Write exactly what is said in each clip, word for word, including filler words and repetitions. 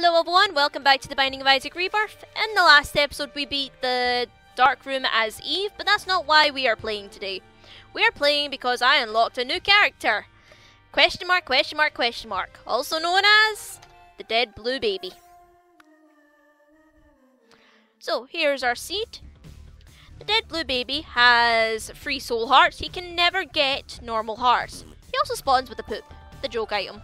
Hello everyone, welcome back to The Binding of Isaac Rebirth. In the last episode we beat the Dark Room as Eve, but that's not why we are playing today. We are playing because I unlocked a new character. Question mark, question mark, question mark. Also known as the Dead Blue Baby. So here's our seed. The Dead Blue Baby has free soul hearts. He can never get normal hearts. He also spawns with a poop, the joke item.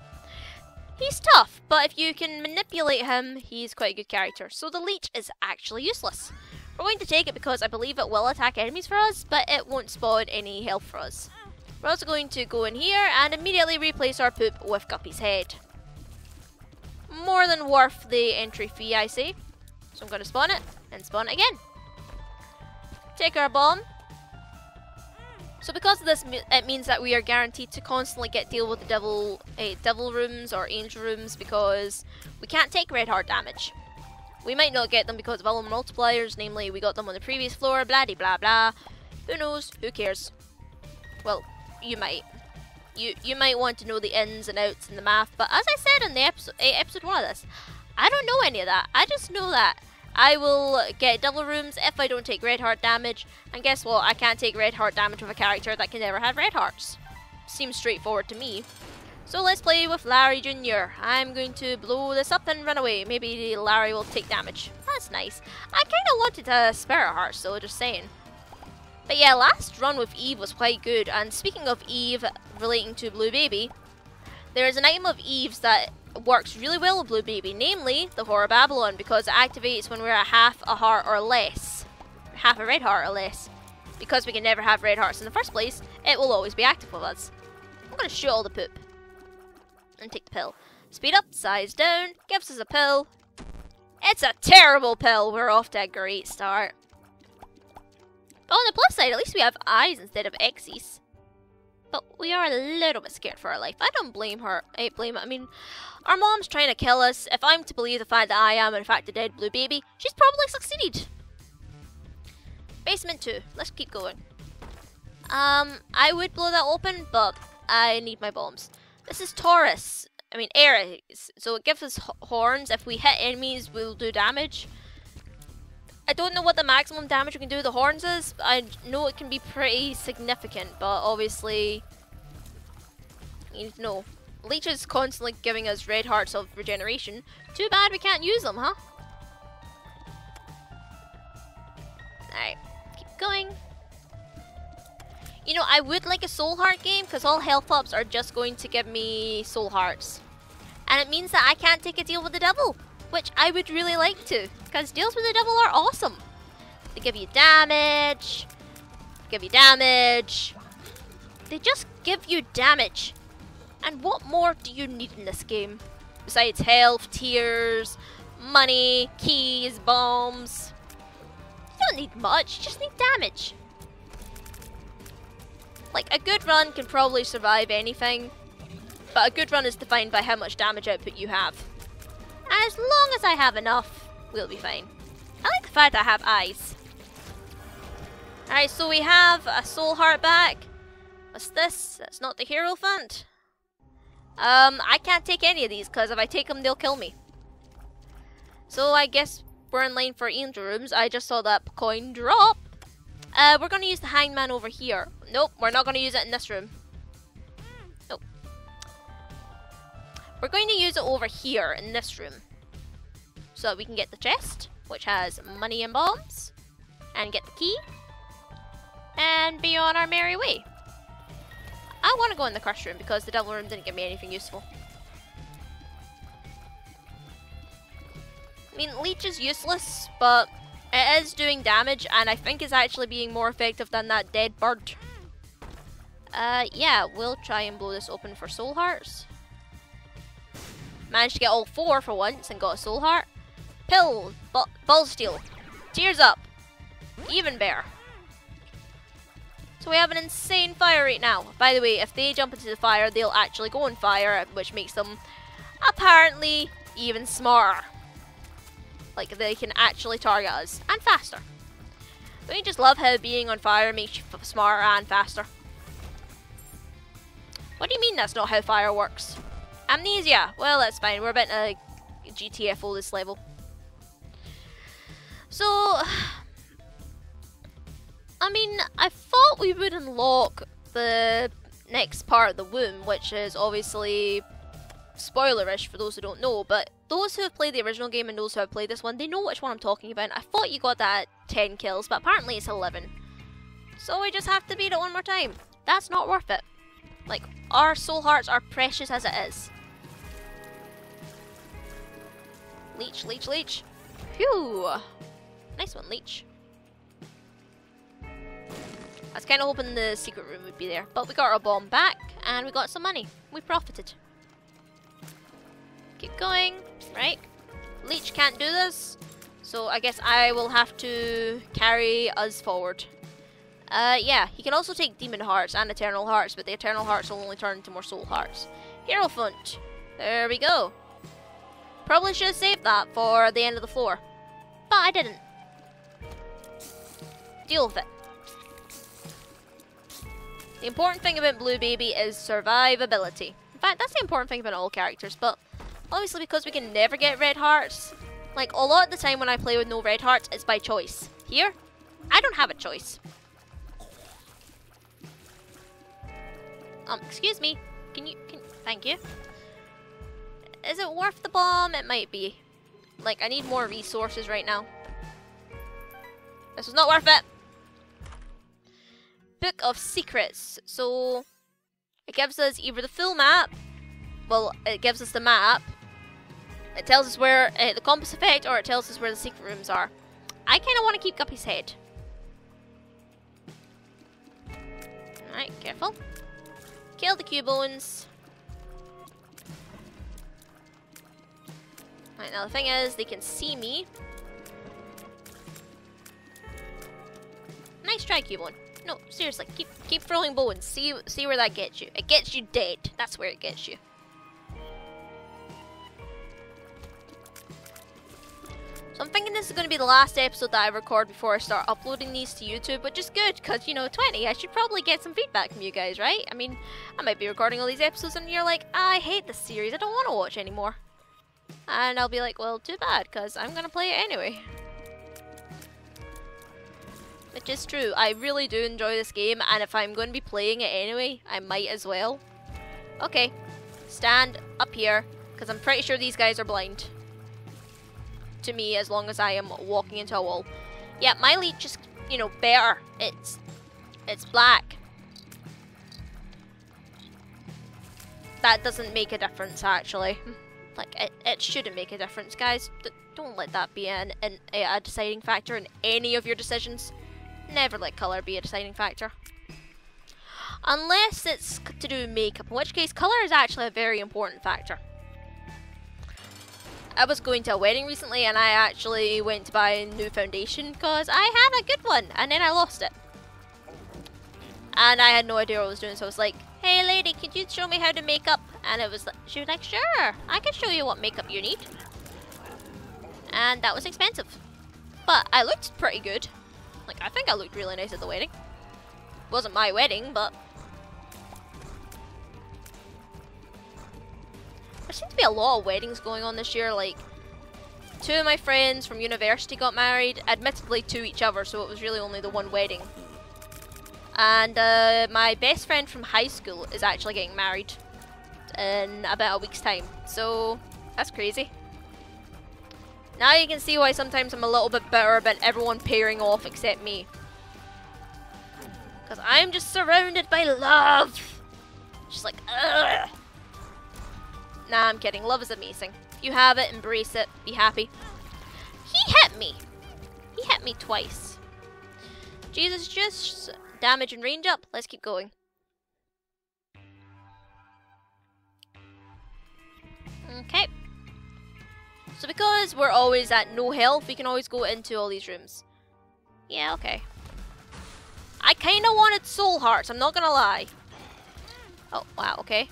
He's tough, but if you can manipulate him, he's quite a good character. So the leech is actually useless. We're going to take it because I believe it will attack enemies for us, but it won't spawn any health for us. We're also going to go in here and immediately replace our poop with Guppy's Head. More than worth the entry fee, I say. So I'm going to spawn it, and spawn it again. Take our bomb. So because of this, it means that we are guaranteed to constantly get deal with the devil, eh, devil rooms or angel rooms because we can't take red heart damage. We might not get them because of all multipliers, namely we got them on the previous floor, blah de blah blah. Who knows? Who cares? Well, you might. You you might want to know the ins and outs and the math, but as I said in the episode, eh, episode one of this, I don't know any of that. I just know that I will get devil rooms if I don't take red heart damage, and guess what, I can't take red heart damage with a character that can never have red hearts. Seems straightforward to me. So let's play with Larry Junior I'm going to blow this up and run away. Maybe Larry will take damage. That's nice. I kind of wanted a spirit heart, so just saying. But yeah, last run with Eve was quite good, and speaking of Eve relating to Blue Baby, there is an item of Eve's that works really well with Blue Baby, namely the Whore of Babylon, because it activates when we're at half a heart or less. Half a red heart or less. Because we can never have red hearts in the first place, it will always be active with us. I'm going to shoot all the poop. And take the pill. Speed up, size down, gives us a pill. It's a terrible pill, we're off to a great start. But on the plus side, at least we have eyes instead of X's. But we are a little bit scared for our life. I don't blame her. I blame her. I mean, our mom's trying to kill us. If I'm to believe the fact that I am, in fact, a dead blue baby, she's probably succeeded. Basement two. Let's keep going. Um, I would blow that open, but I need my bombs. This is Taurus. I mean, Aries. So it gives us horns. If we hit enemies, we'll do damage. I don't know what the maximum damage we can do with the horns is. I know it can be pretty significant, but obviously, you need to know. Leech is constantly giving us red hearts of regeneration. Too bad we can't use them, huh? Alright, keep going. You know, I would like a soul heart game, because all health ups are just going to give me soul hearts. And it means that I can't take a deal with the devil, which I would really like to, because deals with the devil are awesome. They give you damage, give you damage, they just give you damage. And what more do you need in this game? Besides health, tears, money, keys, bombs. You don't need much, you just need damage. Like, a good run can probably survive anything, but a good run is defined by how much damage output you have. And as long as I have enough, we'll be fine. I like the fact that I have eyes. Alright, so we have a soul heart back. What's this? That's not the hero fund. Um, I can't take any of these, because if I take them, they'll kill me. So I guess we're in line for angel rooms. I just saw that coin drop. Uh, we're going to use the hangman over here. Nope, we're not going to use it in this room. We're going to use it over here in this room so that we can get the chest, which has money and bombs, and get the key and be on our merry way. I want to go in the curse room because the devil room didn't give me anything useful. I mean, leech is useless, but it is doing damage, and I think it's actually being more effective than that dead bird. Uh, yeah, we'll try and blow this open for soul hearts. Managed to get all four for once and got a soul heart. Pill, bu Bull Steel, Tears Up, Even Bear. So we have an insane fire right now. By the way, if they jump into the fire, they'll actually go on fire, which makes them apparently even smarter. Like, they can actually target us, and faster. Don't you just love how being on fire makes you f smarter and faster? What do you mean that's not how fire works? Amnesia! Well, that's fine. We're about to G T F O this level. So, I mean, I thought we would unlock the next part of the womb, which is obviously spoilerish for those who don't know, but those who have played the original game and those who have played this one, they know which one I'm talking about. I thought you got that at ten kills, but apparently it's eleven. So we just have to beat it one more time. That's not worth it. Like, our soul hearts are precious as it is. Leech, leech, leech. Phew! Nice one, leech. I was kind of hoping the secret room would be there, but we got our bomb back and we got some money. We profited. Keep going, right? Leech can't do this, so I guess I will have to carry us forward. Uh, yeah, he can also take demon hearts and eternal hearts, but the eternal hearts will only turn into more soul hearts. Hierophant! There we go. Probably should have saved that for the end of the floor, but I didn't. Deal with it. The important thing about Blue Baby is survivability. In fact, that's the important thing about all characters, but obviously because we can never get red hearts, like a lot of the time when I play with no red hearts, it's by choice. Here, I don't have a choice. Um, excuse me, can you, can, thank you. Is it worth the bomb? It might be. Like, I need more resources right now. This was not worth it. Book of Secrets. So, it gives us either the full map. Well, it gives us the map. It tells us where uh, the compass effect, or it tells us where the secret rooms are. I kind of want to keep Guppy's Head. Alright, careful. Kill the Q-bones. Right, now the thing is, they can see me. Nice try, Cubone. No, seriously, keep keep throwing bones. See see where that gets you. It gets you dead. That's where it gets you. So I'm thinking this is going to be the last episode that I record before I start uploading these to YouTube, which is good, because, you know, twenty, I should probably get some feedback from you guys, right? I mean, I might be recording all these episodes and you're like, I hate this series, I don't want to watch anymore. And I'll be like, well, too bad, because I'm going to play it anyway. Which is true. I really do enjoy this game, and if I'm going to be playing it anyway, I might as well. Okay. Stand up here, because I'm pretty sure these guys are blind. To me, as long as I am walking into a wall. Yeah, my leech is, you know, better. It's, it's black. That doesn't make a difference, actually. Like, it, it shouldn't make a difference, guys. D don't let that be an, an, a deciding factor in any of your decisions. Never let colour be a deciding factor. Unless it's to do with makeup, in which case colour is actually a very important factor. I was going to a wedding recently and I actually went to buy a new foundation because I had a good one and then I lost it. And I had no idea what I was doing, so I was like, hey lady, could you show me how to make up? And it was, she was like, sure, I can show you what makeup you need. And that was expensive. But I looked pretty good. Like, I think I looked really nice at the wedding. It wasn't my wedding, but... there seems to be a lot of weddings going on this year. Like, two of my friends from university got married, admittedly to each other, so it was really only the one wedding. And uh, my best friend from high school is actually getting married in about a week's time. So, that's crazy. Now you can see why sometimes I'm a little bit bitter about everyone pairing off except me. Because I'm just surrounded by love. Just like, ugh. Nah, I'm kidding. Love is amazing. If you have it, embrace it. Be happy. He hit me. He hit me twice. Jesus, just... damage and range up. Let's keep going. Okay. So because we're always at no health, we can always go into all these rooms. Yeah, okay. I kind of wanted soul hearts, I'm not gonna lie. Oh, wow, okay.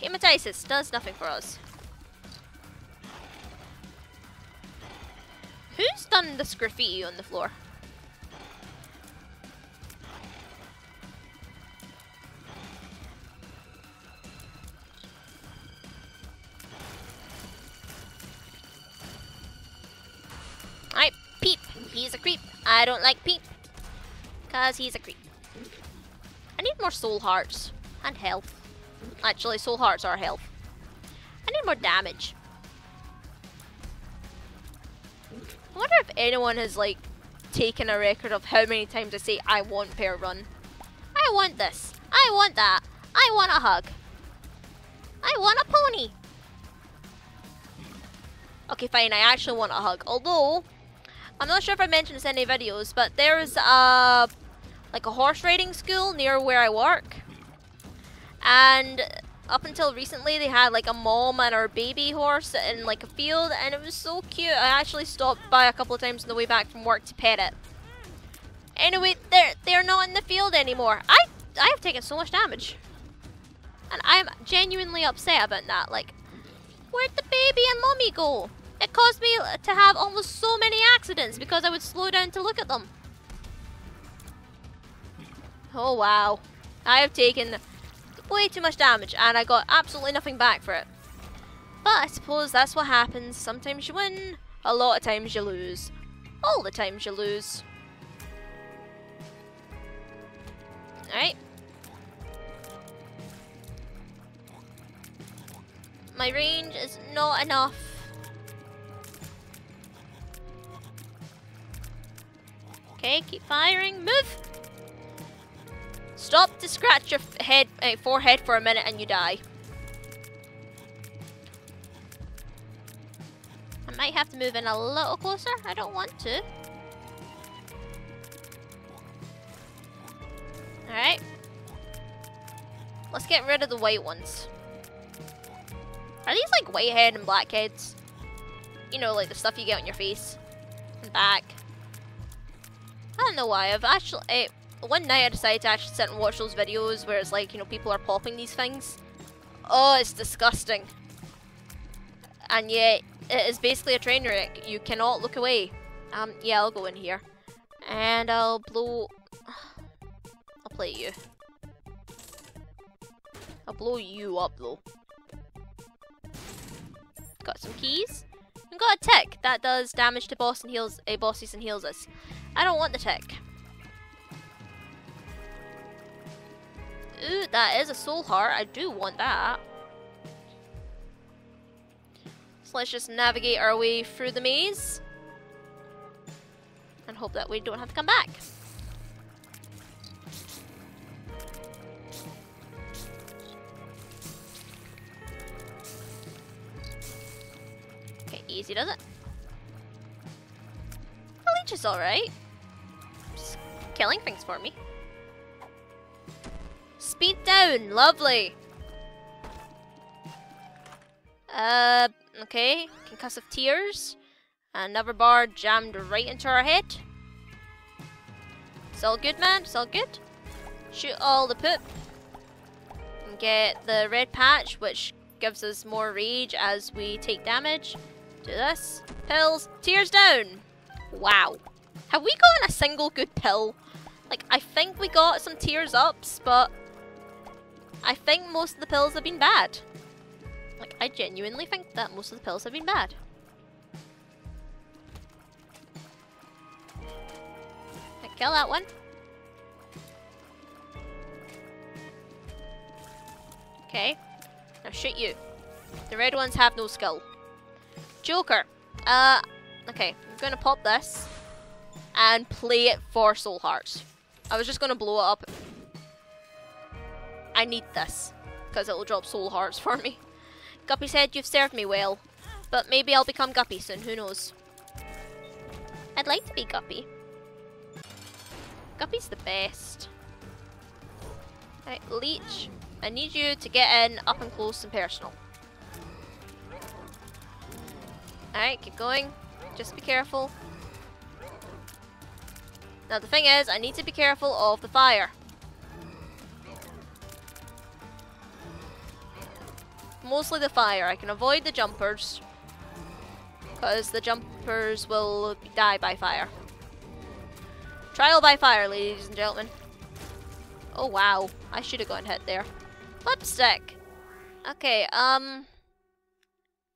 Hematitis does nothing for us. Who's done this graffiti on the floor? he's a creep. I don't like Pete, cause he's a creep. I need more soul hearts and health. Actually, soul hearts are health. I need more damage. I wonder if anyone has like taken a record of how many times I say I want per run. I want this. I want that. I want a hug. I want a pony. Okay, fine. I actually want a hug. Although, I'm not sure if I mentioned this in any videos, but there's a like a horse riding school near where I work, and up until recently, they had like a mom and her baby horse in like a field, and it was so cute. I actually stopped by a couple of times on the way back from work to pet it. Anyway, they're they're not in the field anymore. I I have taken so much damage, and I'm genuinely upset about that. Like, where'd the baby and mommy go? It caused me to have almost so many accidents because I would slow down to look at them. Oh wow, I have taken way too much damage and I got absolutely nothing back for it. But I suppose that's what happens. Sometimes you win, a lot of times you lose. All the times you lose. Alright. My range is not enough. Okay, keep firing. Move! Stop to scratch your head, uh, forehead for a minute and you die. I might have to move in a little closer. I don't want to. Alright. Let's get rid of the white ones. Are these like whitehead and blackheads? You know, like the stuff you get on your face and back. I don't know why. I've actually eh, one night I decided to actually sit and watch those videos where it's like, you know, people are popping these things. Oh, it's disgusting. And yet it is basically a train wreck. You cannot look away. Um, yeah, I'll go in here, and I'll blow. I'll play you. I'll blow you up though. Got some keys. And got a tick that does damage to boss and heals a uh, bosses and heals us. I don't want the tick. Ooh, that is a soul heart. I do want that. So let's just navigate our way through the maze and hope that we don't have to come back. Okay, easy does it. The leech is alright. Just killing things for me. Speed down, lovely. Uh, okay, concussive tears. Another bar jammed right into our head. It's all good, man. It's all good. Shoot all the poop. And get the red patch, which gives us more rage as we take damage. Do this. Pills. Tears down. Wow. Have we gotten a single good pill? Like, I think we got some tears ups, but I think most of the pills have been bad. Like, I genuinely think that most of the pills have been bad. Right, kill that one. Okay. Now shoot you. The red ones have no skill. Joker. Uh, okay. I'm gonna pop this and play it for soul hearts. I was just gonna blow it up. I need this, because it will drop soul hearts for me. Guppy's Head, you've served me well. But maybe I'll become Guppy soon, who knows. I'd like to be Guppy. Guppy's the best. Right, leech, I need you to get in up and close and personal. Alright, keep going. Just be careful. Now the thing is, I need to be careful of the fire. Mostly the fire. I can avoid the jumpers, because the jumpers will die by fire. Trial by fire, ladies and gentlemen. Oh wow, I should have gotten hit there. Lipstick! Okay, um...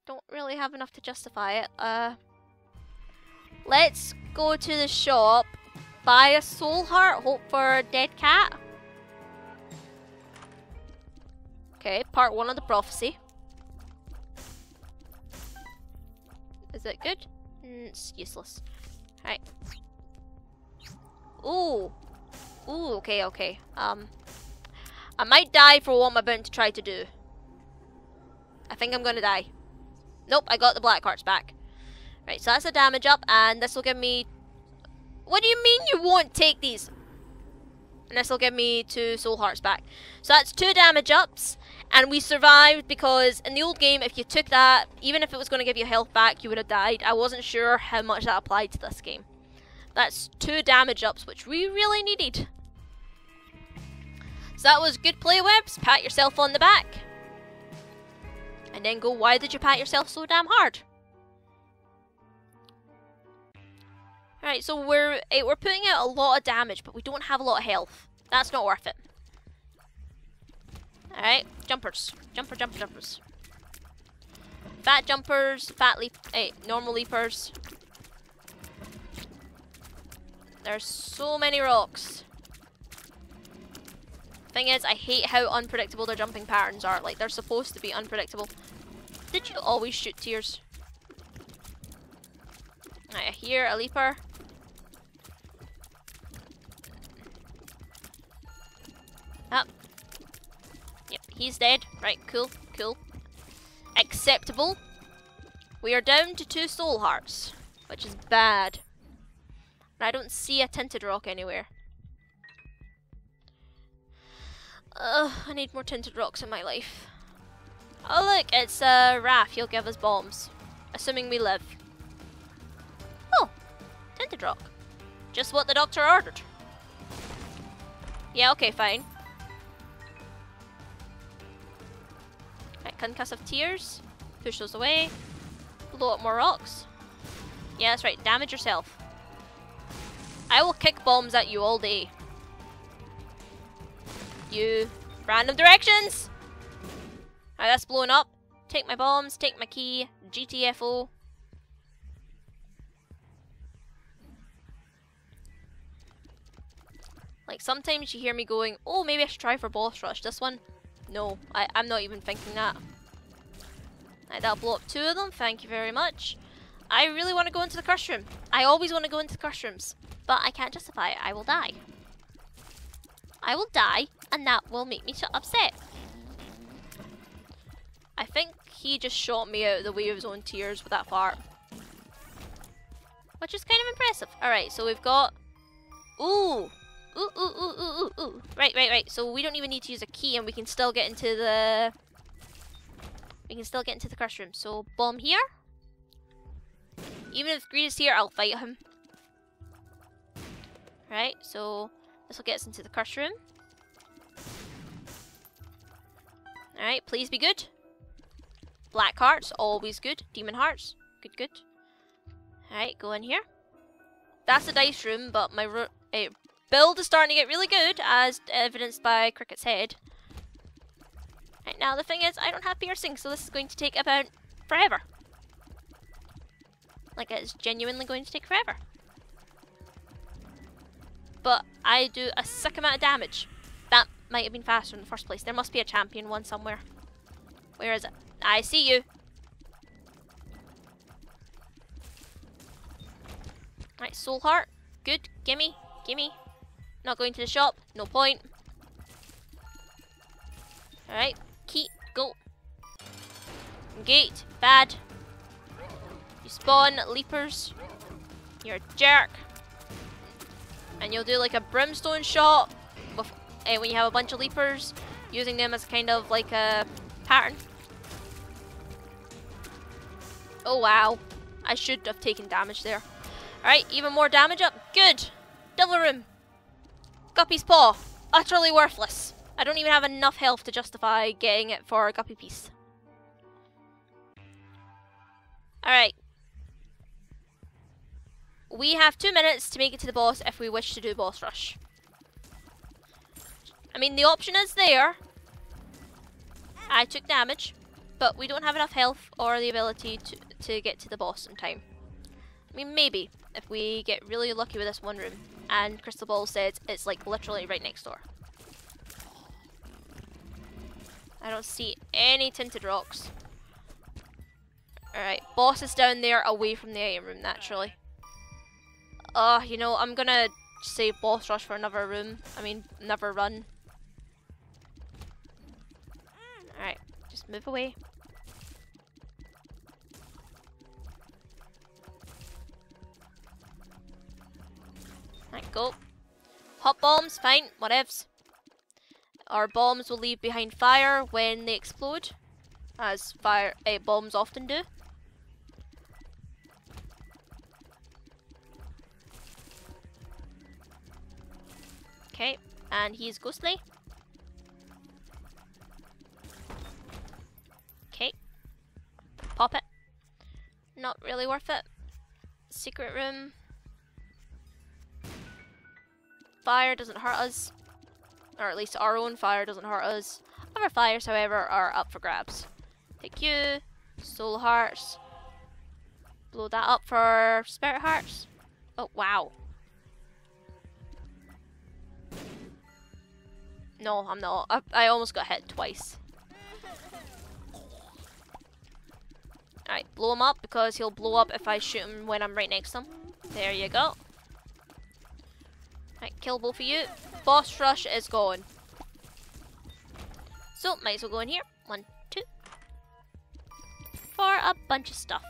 don't really have enough to justify it. Uh, let's go to the shop, buy a soul heart, hope for a dead cat. Okay, part one of the prophecy. Is that good? Mm, it's useless. Right. Ooh. Ooh, okay, okay. Um, I might die for what I'm about to try to do. I think I'm gonna die. Nope, I got the black hearts back. Right, so that's a damage up, and this will give me... What do you mean you won't take these? And this will give me two soul hearts back. So that's two damage ups, and we survived because in the old game, if you took that, even if it was going to give you health back, you would have died. I wasn't sure how much that applied to this game. That's two damage ups, which we really needed. So that was good play, Webs. Pat yourself on the back. And then go, why did you pat yourself so damn hard? Alright, so we're we're putting out a lot of damage, but we don't have a lot of health. That's not worth it. Alright, jumpers. Jumper, jumper, jumpers. Fat jumpers, fat leap, hey, normal leapers. There's so many rocks. Thing is, I hate how unpredictable their jumping patterns are. Like, they're supposed to be unpredictable. Did you always shoot tears? Alright, I hear a leaper. Up. Yep, he's dead. Right, cool, cool. Acceptable. We are down to two soul hearts, which is bad. And I don't see a tinted rock anywhere. Ugh, I need more tinted rocks in my life. Oh look, it's a uh, Raph. He'll give us bombs. Assuming we live. Oh, tinted rock. Just what the doctor ordered. Yeah, okay, fine. Right, concuss of tears. Push those away. Blow up more rocks. Yeah, that's right. Damage yourself. I will kick bombs at you all day. You random directions. Alright, that's blown up. Take my bombs. Take my key. G T F O. Like, sometimes you hear me going, oh, maybe I should try for boss rush. This one, no, I, I'm not even thinking that. Right, that'll blow up two of them, thank you very much. I really want to go into the crush room. I always want to go into the crush rooms, but I can't justify it. I will die. I will die, and that will make me so upset. I think he just shot me out of the way of his own tears with that fart, which is kind of impressive. Alright, so we've got... Ooh! Ooh, ooh, ooh, ooh, ooh, ooh. Right, right, right. So we don't even need to use a key and we can still get into the... We can still get into the crush room. So, bomb here. Even if Greed is here, I'll fight him. Right, so... This will get us into the crush room. Alright, please be good. Black hearts, always good. Demon hearts, good, good. Alright, go in here. That's the dice room, but my... Ro uh, build is starting to get really good, as evidenced by Cricket's Head. Right now, the thing is, I don't have piercing, so this is going to take about forever. Like, it's genuinely going to take forever. But I do a sick amount of damage. That might have been faster in the first place. There must be a champion one somewhere. Where is it? I see you. Right, soul heart. Good. Gimme. Gimme. Not going to the shop, no point. Alright, key, go. Gate, bad. You spawn leapers. You're a jerk. And you'll do like a brimstone shot with, uh, when you have a bunch of leapers, using them as kind of like a pattern. Oh wow, I should have taken damage there. Alright, even more damage up, good. Devil room. Guppy's Paw, utterly worthless. I don't even have enough health to justify getting it for a guppy piece. Alright. We have two minutes to make it to the boss if we wish to do boss rush. I mean, the option is there. I took damage, but we don't have enough health or the ability to, to get to the boss in time. I mean, maybe. if we get really lucky with this one room. And Crystal Ball says it's like literally right next door. I don't see any tinted rocks. Alright, boss is down there away from the item room, naturally. Uh, you know, I'm gonna say boss rush for another room. I mean, another run. Alright, just move away. Alright, go. Hot bombs, fine, whatevs. Our bombs will leave behind fire when they explode, as fire uh, bombs often do. Okay, and he's ghostly. Okay, pop it. Not really worth it. Secret room. Fire doesn't hurt us. Or at least our own fire doesn't hurt us. Other fires, however, are up for grabs. Thank you. Soul hearts. Blow that up for spirit hearts. Oh, wow. No, I'm not. I, I almost got hit twice. Alright, blow him up because he'll blow up if I shoot him when I'm right next to him. There you go. Alright, kill both of you. Boss rush is gone. So, might as well go in here. One, two. For a bunch of stuff.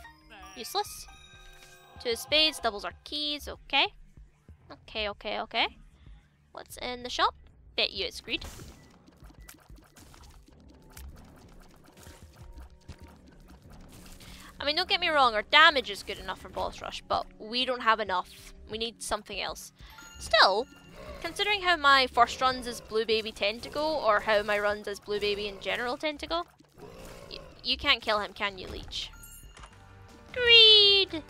Useless. Two spades, doubles our keys, okay. Okay, okay, okay. What's in the shop? Bet you it's greed. I mean, don't get me wrong, our damage is good enough for boss rush, but we don't have enough. We need something else. Still, considering how my first runs as Blue Baby tend to go, or how my runs as Blue Baby in general tend to go, you, you can't kill him, can you, Leech? Greed!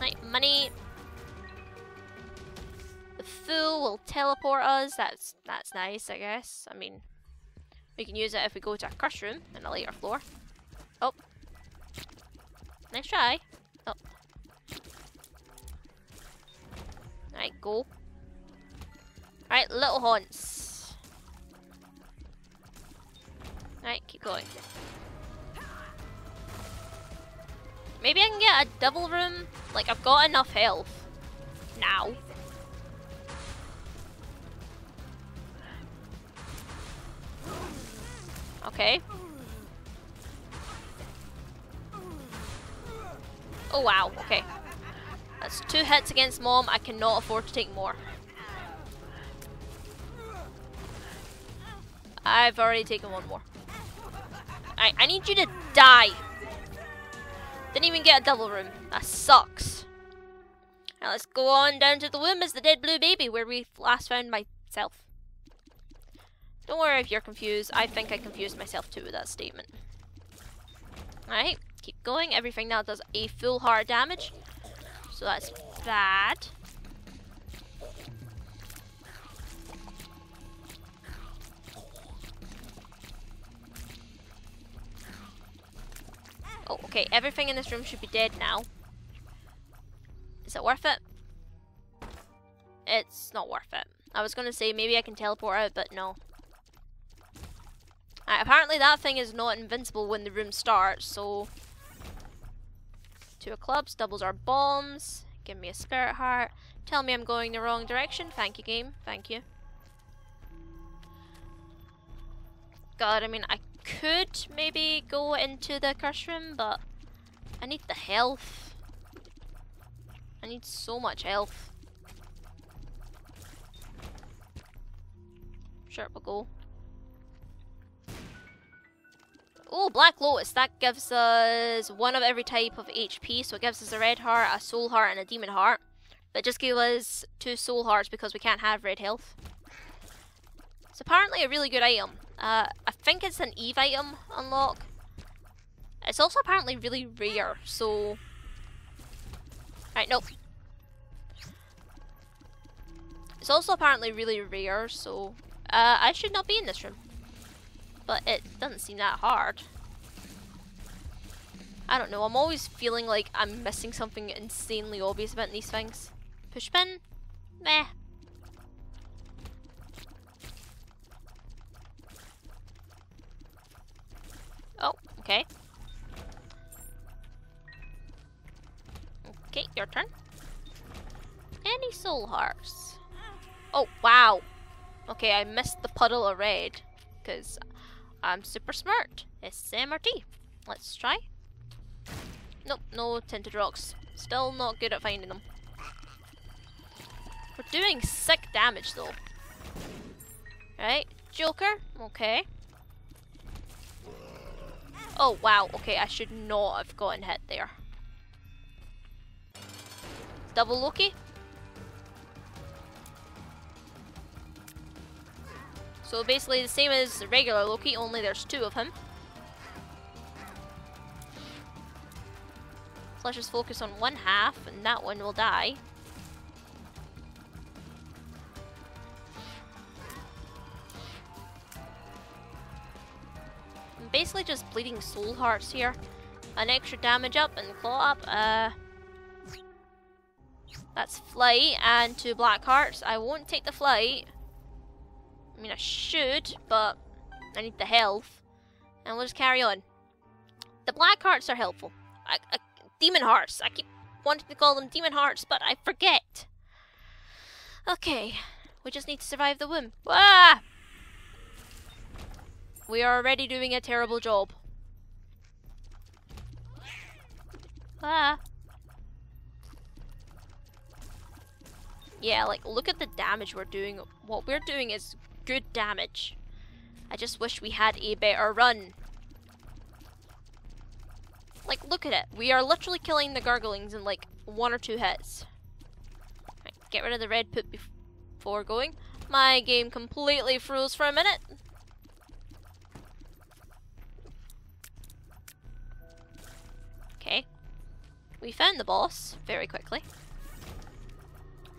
Right, money. The fool will teleport us, that's, that's nice, I guess. I mean, we can use it if we go to a curse room in a later floor. Oh. Nice try. Oh. Alright, go. Alright, little haunts. Alright, keep going. Maybe I can get a double room. Like, I've got enough health. Now. Okay. Oh wow, okay. That's two hits against Mom. I cannot afford to take more. I've already taken one more. Alright, I need you to die. Didn't even get a double room. That sucks. Now let's go on down to the womb as the Dead Blue Baby, where we last found myself. Don't worry if you're confused. I think I confused myself too with that statement. Alright, keep going. Everything now does a full heart damage. So that's bad. Oh, okay. Everything in this room should be dead now. Is it worth it? It's not worth it. I was going to say maybe I can teleport out, but no. Right, apparently that thing is not invincible when the room starts, so... Two of clubs, doubles are bombs. Give me a spirit heart. Tell me I'm going the wrong direction. Thank you, game. Thank you. God, I mean, I could maybe go into the curse room, but I need the health. I need so much health. Sure, we'll go. Oh, Black Lotus, that gives us one of every type of H P, so it gives us a red heart, a soul heart, and a demon heart. But just gave us two soul hearts because we can't have red health. It's apparently a really good item. Uh, I think it's an Eve item unlock. It's also apparently really rare, so... Alright, nope. It's also apparently really rare, so... Uh, I should not be in this room. But it doesn't seem that hard. I don't know, I'm always feeling like I'm missing something insanely obvious about these things. Pushpin? Meh. Oh, okay. Okay, your turn. Any soul hearts? Oh, wow. Okay, I missed the puddle of red, because I'm super smart. It's S M R T. Let's try. Nope, no tinted rocks. Still not good at finding them. We're doing sick damage though. Right, Joker, okay. Oh wow, okay, I should not have gotten hit there. Double Loki. So basically the same as regular Loki, only there's two of him. Let's just focus on one half, and that one will die. I'm basically just bleeding soul hearts here. An extra damage up and claw up. Uh, that's flight and two black hearts. I won't take the flight. I mean, I should, but I need the health. And we'll just carry on. The black hearts are helpful. I, I Demon hearts. I keep wanting to call them demon hearts, but I forget. Okay. We just need to survive the womb. Ah! We are already doing a terrible job. Ah. Yeah, like, look at the damage we're doing. What we're doing is good damage. I just wish we had a better run. Like, look at it. We are literally killing the garglings in like one or two hits. Right, get rid of the red poop before going. My game completely froze for a minute. Okay. We found the boss very quickly.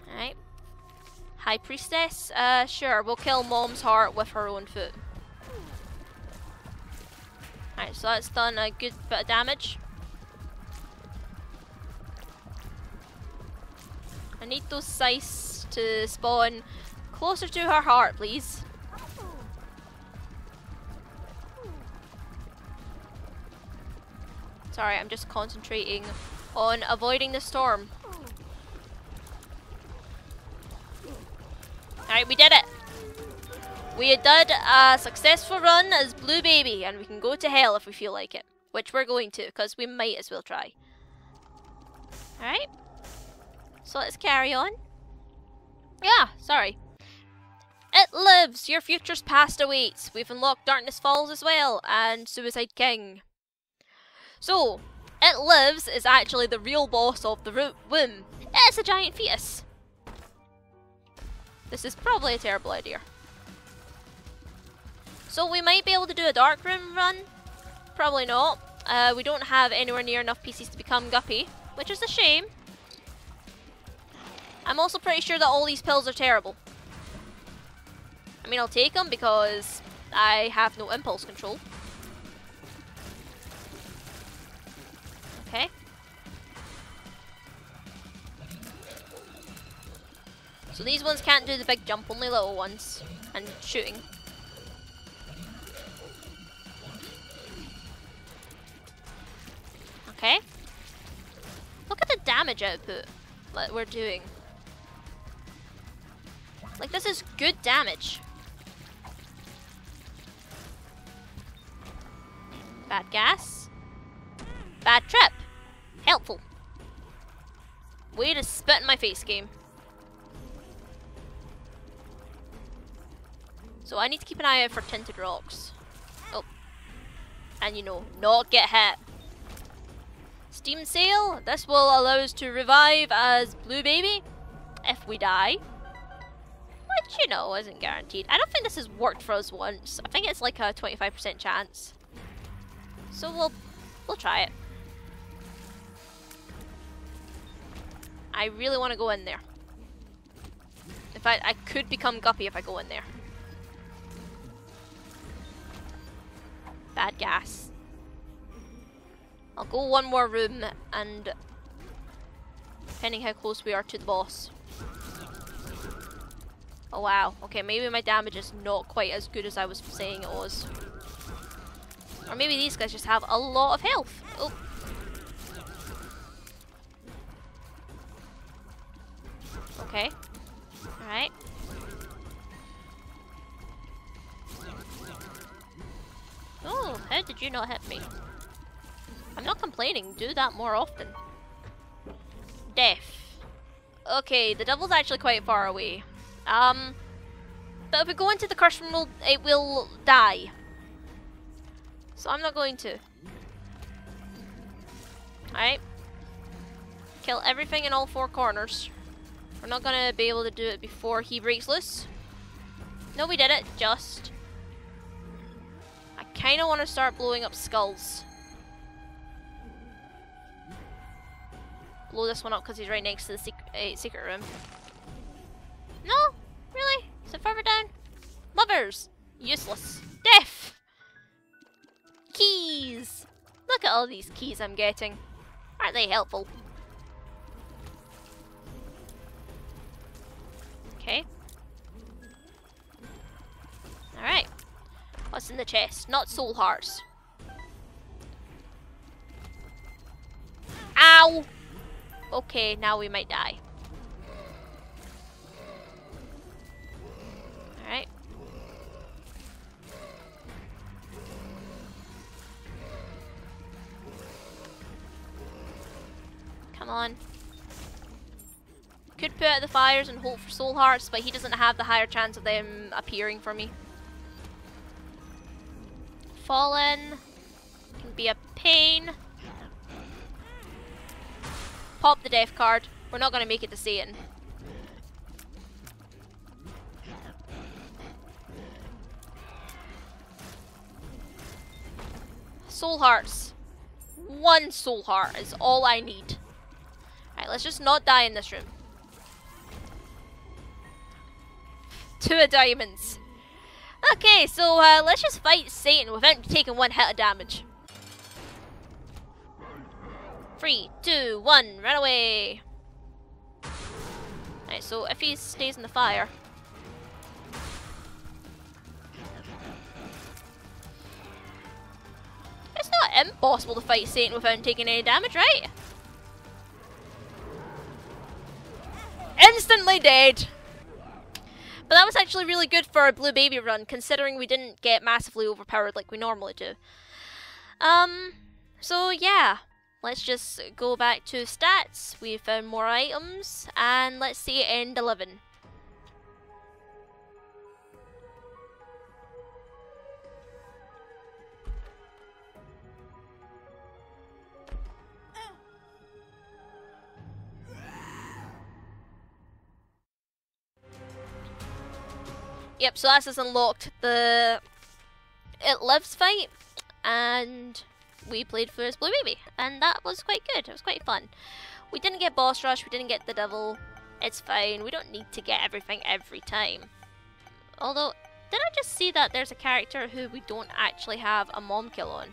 Alright. High Priestess? Uh, sure. We'll kill Mom's Heart with her own foot. Alright, so that's done a good bit of damage. I need those sice to spawn closer to her heart, please. Sorry, I'm just concentrating on avoiding the storm. Alright, we did it! We did a successful run as Blue Baby, and we can go to hell if we feel like it. Which we're going to, because we might as well try. Alright. So let's carry on. Yeah, sorry. It Lives! Your future's past awaits. We've unlocked Darkness Falls as well, and Suicide King. So, It Lives is actually the real boss of the womb. It's a giant fetus. This is probably a terrible idea. So we might be able to do a dark room run. Probably not. Uh, we don't have anywhere near enough P Cs to become Guppy, which is a shame. I'm also pretty sure that all these pills are terrible. I mean, I'll take them because I have no impulse control. Okay. So these ones can't do the big jump, only little ones. And shooting. Okay. Look at the damage output that we're doing. Like, this is good damage. Bad gas. Bad trip. Helpful. Way to spit in my face, game. So I need to keep an eye out for tinted rocks. Oh. And you know, not get hit. Steam Sail, this will allow us to revive as Blue Baby if we die. Which, you know, isn't guaranteed. I don't think this has worked for us once. I think it's like a twenty-five percent chance. So we'll we'll try it. I really want to go in there. In fact, I could become Guppy if I go in there. Bad gas. I'll go one more room and depending how close we are to the boss. Oh wow, okay, maybe my damage is not quite as good as I was saying it was. Or maybe these guys just have a lot of health. Oh. Okay. Alright. Oh, how did you not hit me? I'm not complaining, do that more often. Death. Okay, the devil's actually quite far away. Um, but if we go into the curse room, we'll, it will die. So I'm not going to. Alright. Kill everything in all four corners. We're not going to be able to do it before he breaks loose. No, we did it. Just. I kind of want to start blowing up skulls. Blow this one up because he's right next to the sec uh, secret room. No? Really? Is it further down? Lovers! Useless. Death! Keys! Look at all these keys I'm getting. Aren't they helpful? Okay. Alright. What's in the chest? Not soul hearts. Ow! Okay, now we might die. Alright. Come on. Could put out the fires and hope for soul hearts, but he doesn't have the higher chance of them appearing for me. Fallen. Can be a pain. Pop the death card. We're not going to make it to Satan. Soul hearts. One soul heart is all I need. Alright, let's just not die in this room. Two of diamonds. Okay, so uh, let's just fight Satan without taking one hit of damage. Three, two, one, run away. Alright, so if he stays in the fire. It's not impossible to fight Satan without taking any damage, right? Instantly dead! But that was actually really good for a Blue Baby run, considering we didn't get massively overpowered like we normally do. Um, so yeah. Let's just go back to stats. We found more items, and let's see end eleven. Yep, so that's just unlocked the It Lives fight, and we played for his Blue Baby, and that was quite good. It was quite fun. We didn't get boss rush, we didn't get the devil. It's fine, we don't need to get everything every time. Although, did I just see that there's a character who we don't actually have a mom kill on?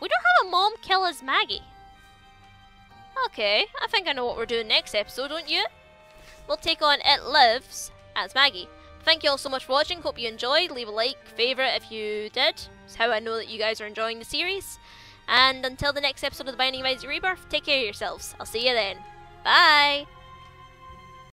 We don't have a mom kill as Maggie. Okay, I think I know what we're doing next episode, don't you? We'll take on It Lives as Maggie. Thank you all so much for watching, hope you enjoyed, leave a like, favourite if you did, it's how I know that you guys are enjoying the series, and until the next episode of The Binding of Isaac Rebirth, take care of yourselves, I'll see you then, bye!